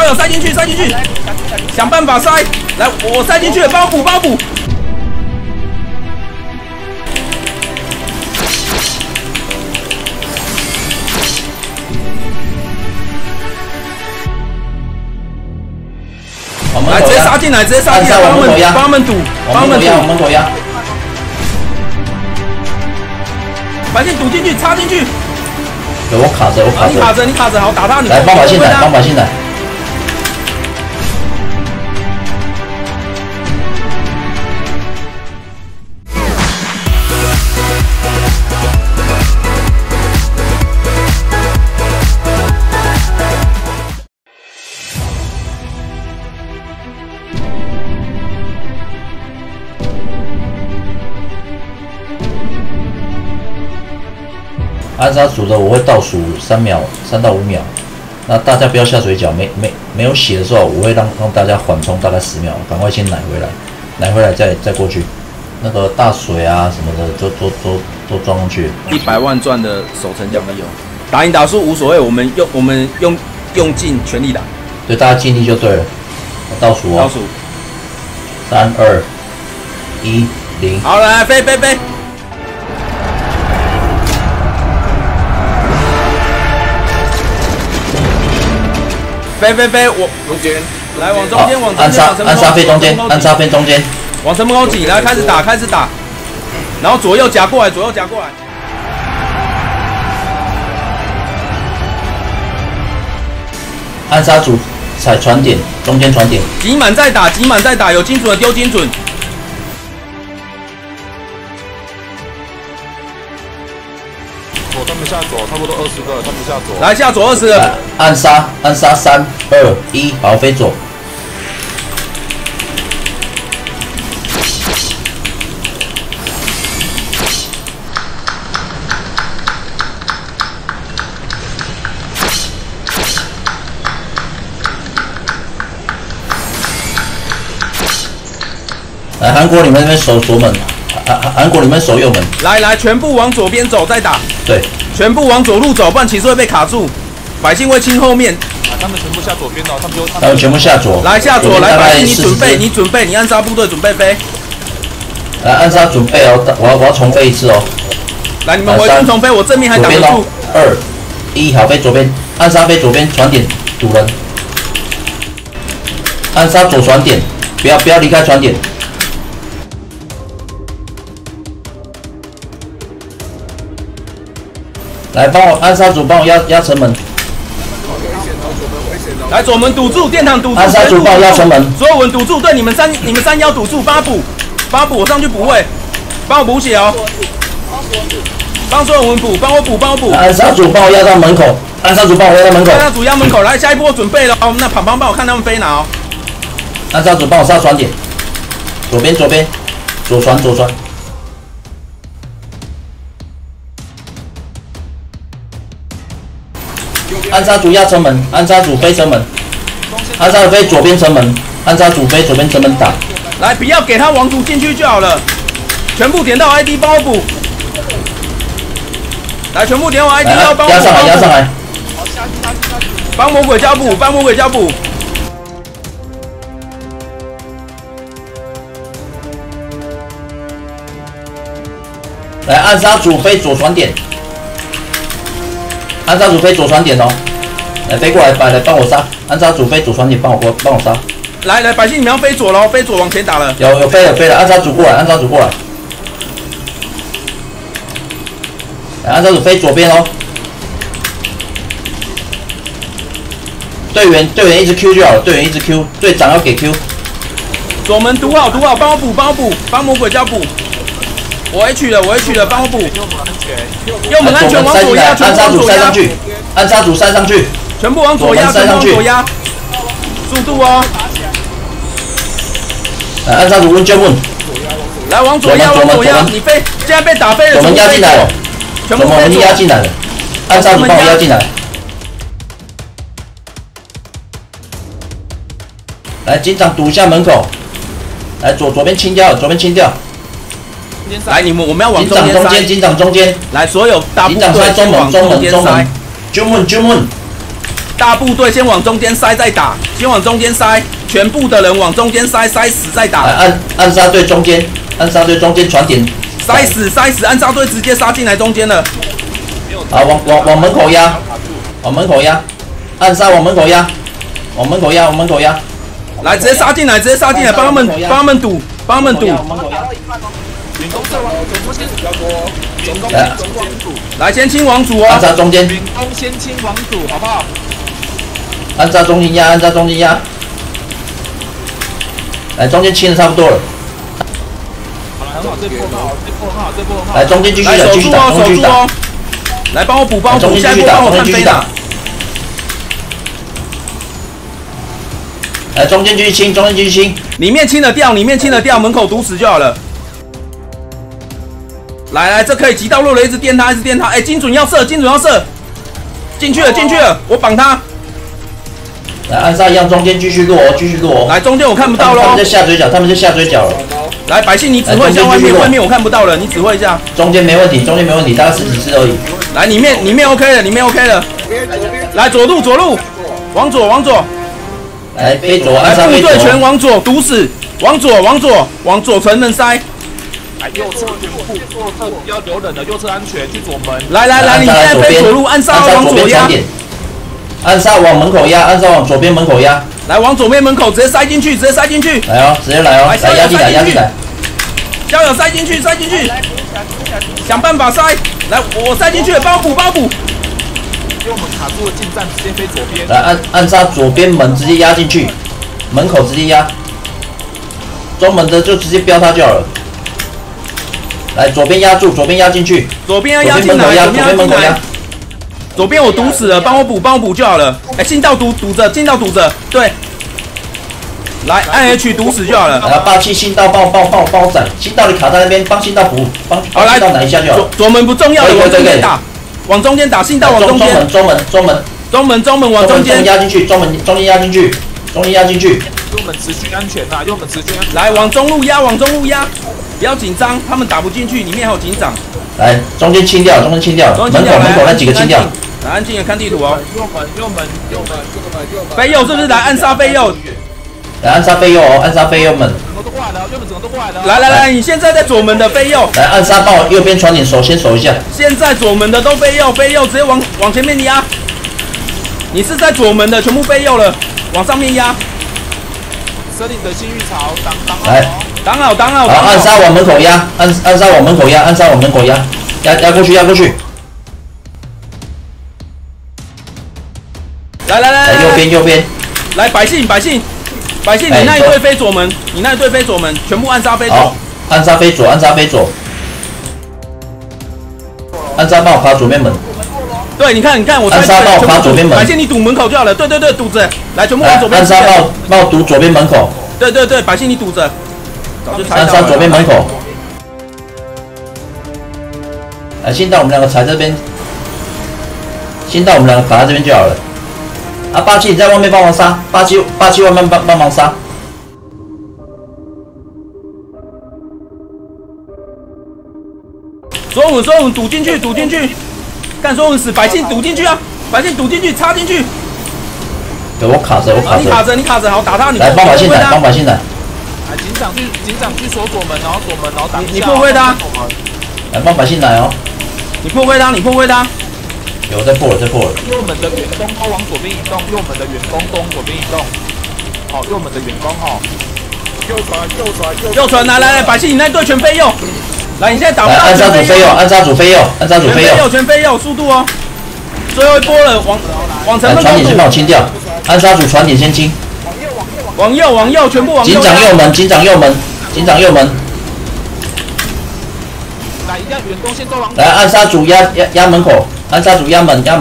交友塞进去，塞进去，想办法塞。来，我塞进去了，帮我补，帮我补。我们来直接杀进来，直接杀进来，帮他们堵，帮他们堵，我们躲呀。 把线堵进去，插进去。有我卡着，我卡着。你卡着，你卡着，好打他！你来帮把线打，帮把线打。按杀组的我会倒数3到5秒，那大家不要下水饺，没有血的时候，我会让大家缓冲大概10秒，赶快先奶回来，奶回来再过去，那个大水啊什么的都装上去。100万赚的守城奖励哦，打赢打输无所谓，我们用尽全力打，对，大家尽力就对了。倒数哦，倒数，3、2、1、0，好了，来飞飞飞。 飞飞飞！我中间，来往中间，往中间，按杀飞中间，按杀飞中间，往城门口挤，来开始打，开始打，然后左右夹过来，左右夹过来。按杀组踩船点，中间船点，挤满再打，挤满再打，有精准的丢精准。我他们下左，差不多20个，他们下左，来下左20。暗杀，暗杀，3、2、1，好，飞左。来，韩国你们那边守左门。 韩国，你们守右门。来来，全部往左边走，再打。对，全部往左路走，不然骑士会被卡住，百姓会清后面。啊，他们全部下左边了，他们全部下左。来下左，来百姓，你准备，你暗杀部队准备飞。来暗杀准备哦，我要重飞一次哦。来，你们回军重飞，我正面还挡得住。2、1，好飞左边，暗杀飞左边，船点堵人。暗杀左船点，不要离开船点。 来帮我暗杀组，帮我压城门。来左门堵住，殿堂堵住，暗杀组帮我压城门。所有文堵住，对你们三妖堵住，帮补，我上去补位，帮我补血哦。帮所有文补，帮我补。暗杀组帮我压到门口，暗杀组帮我压到门口。暗杀组压门口，来下一波准备了哦。那旁帮我看他们飞哪哦。暗杀组帮我杀船点，左边，左船。 暗杀组压城门，暗杀组飞城门，暗杀组飞左边城门，暗杀组飞左边城门打。来，不要给他王族进去就好了，全部点到 ID 包补。来，全部点我 ID 要包补。压上来，压上来。帮魔鬼交补，帮魔鬼交补。来，暗杀组飞左船点。 暗杀组飞左船点哦，来飞过来，来帮我杀。暗杀组飞左船点，帮我杀。来，百姓你们要飞左喽，飞左往前打了。有飞了，暗杀组过来，来，暗杀组飞左边哦。队员一直 Q 就好了，队员一直 Q， 队长要给 Q。左门堵好，帮我补，帮魔鬼交补。 我 H 了，帮我补。右门安全，往左压，全部往左压。暗杀组塞上去，全部往左压，速度哦。来，暗杀组问救问。来，往左压，你飞，现在被打飞了。我们压进来了，全部我们压进来了。暗杀组帮我压进来。来，警长堵一下门口。来，左边清掉，来，我们要往中间塞，警长中间。来，所有大部队往中间塞。中门，大部队先往中间塞，再打，先往中间塞，全部的人往中间塞，塞死再打。暗杀队中间，暗杀队中间传点，塞死塞死，暗杀队直接杀进来中间了。好，往门口压，往门口压，暗杀往门口压，往门口压，往门口压。来，直接杀进来，直接杀进来，帮他们堵，帮他们堵。 来，先清王主哦！按照中间，先清王主，好不好？按照中间压，按照中间压。来，中间清的差不多了。很好，这波好，这波好，这波好。来，中间继续打，继续打，继续打。来，帮我补，帮我补，下一波帮我看飞打。来，中间继续清，中间继续清。里面清得掉，里面清得掉，门口堵死就好了。 来来，这可以急到落了，一直电他，一直电他，哎，精准要射，精准要射，进去了，进去了，我绑他。来，按照一样，中间继续落哦，继续落哦。来，中间我看不到喽。他们在下嘴角，他们在下嘴角了。来，百姓你指挥一下外面，外面我看不到了，你指挥一下。中间没问题，中间没问题，大概十几次而已。来，里面里面 OK 了，里面 OK 了。来，左路左路，往左往左。来，飞左，来，部队全往左堵死，往左往左往左城门塞。 右侧全部，右侧要留人的，右侧安全，去左门。来来来，你现在飞左路，暗杀往左压，暗杀往门口压，暗杀往左边门口压。来，往左边门口直接塞进去，直接塞进去。来哦，直接来哦，来压进来，压进来。交友塞进去，塞进去。想办法塞。来，我塞进去，帮我补，帮我补。因为我们卡住了近战，直接飞左边。来，暗杀左边门，直接压进去，门口直接压。中门的就直接标他就好了。 来，左边压住，左边压进去，左边要压进来，左边门口压，左边我堵死了，帮我补，帮我补就好了。哎，进到堵着，进到堵着，对。来，按 H 堵死就好了。来，霸气信道爆闪，信道你卡在那边，帮信道补，帮信道拿一下就好。左门不重要的，往中间打，往中间打，信道往中间。中门往中间压进去，中间压进去，中间压进去。用我们持续安全呐，用我们持续安全。来，往中路压，往中路压。 不要紧张，他们打不进去，里面还有警长。来，中间清掉，中间清掉，门口那几个清掉。来，安静的看地图哦。右门。背右是不是？来暗杀背右。来暗杀背右哦，暗杀背右门。怎么都过来了，右门怎么都过来了。来来来，你现在在左门的背右。来暗杀到右边传点手，先守一下。现在左门的都背右，背右直接往前面压。你是在左门的全部背右了，往上面压。 这里的新玉潮，挡好！好，暗杀往门口压，暗杀往门口压，暗杀往门口压，压过去，压过去。来，右边。来，百姓，你那一队飞左门，你那一队飞左门，全部暗杀飞左。暗杀飞左，暗杀飞左。暗杀帮我卡左边门。对，你看，我。暗杀帮我卡左边门。百姓，你堵门口就好了。对，堵着。 来，全部往左边。暗杀帽堵左边门口。对，百姓你堵着。暗杀左边门口。来，先到我们两个踩这边，先到我们两个卡在这边就好了。啊，霸气你在外面帮忙杀，霸气外面帮忙杀。所有堵进去，干所有死，百姓堵进去啊，百姓堵进去，插进去。 我卡着，你卡着，好打他！你来帮百姓打，帮百姓打。哎，警长去锁左门，然后左门，然后打。你破坏他！来帮百姓打哦！你破坏他！有在破了。右门的员工都往左边移动，右门的员工都往左边移动。好，右门的员工好。右传，来，百姓你那队全飞右。来，你现在打不到。按杀主飞右，全飞右，速度哦！最后一波了，往城门口。传点先帮我清掉。 暗杀组传点先清，往右，全部往右。警长右门。来一下员工先都往。来暗杀组压门口，暗杀组压门。来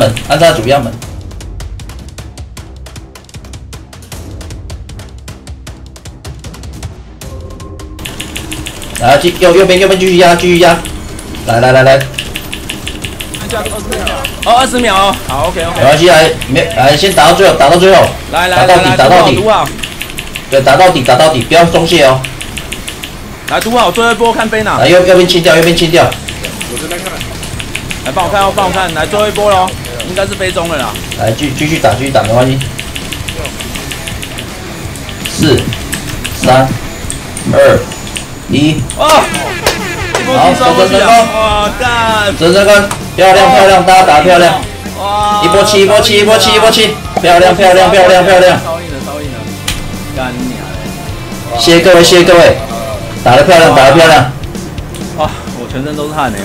右边继续压，来。20秒哦，好 ，OK， 没关系，来，先打到最后，打到底，对，打到底，不要松懈哦。来，堵好，最后一波看飞哪。来右边清掉，我正在看。来帮我看，来最后一波喽。应该是飞中了啦。来，继续打，没关系。4、3、2、1。哦，好，折成功，漂亮，大家打漂亮。哇，一波七，漂亮。超硬了，干你啊！谢谢各位，打得漂亮。哇，我全身都是汗哎，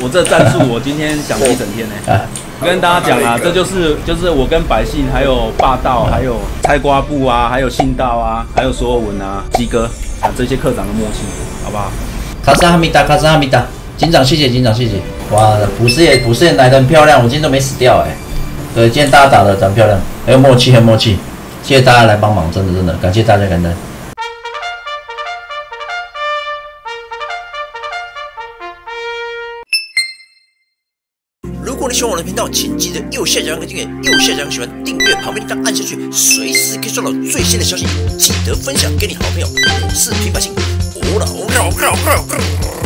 我这战术我今天讲了一整天哎。 跟大家讲啊，这就是我跟百姓，还有霸道，还有菜瓜布啊，还有信道啊，还有所有文啊，鸡哥啊这些课长的默契，好不好？卡萨哈米达，警长谢谢。哇，补士也来得很漂亮，我今天都没死掉哎。对，今天大家打得很漂亮，很有默契，谢谢大家来帮忙，真的，感谢大家感恩。如果你喜欢我的频道，请记得右下角按个订阅，喜欢订阅旁边的按下去，随时可以收到最新的消息。记得分享给你好朋友，我是平百姓，我老。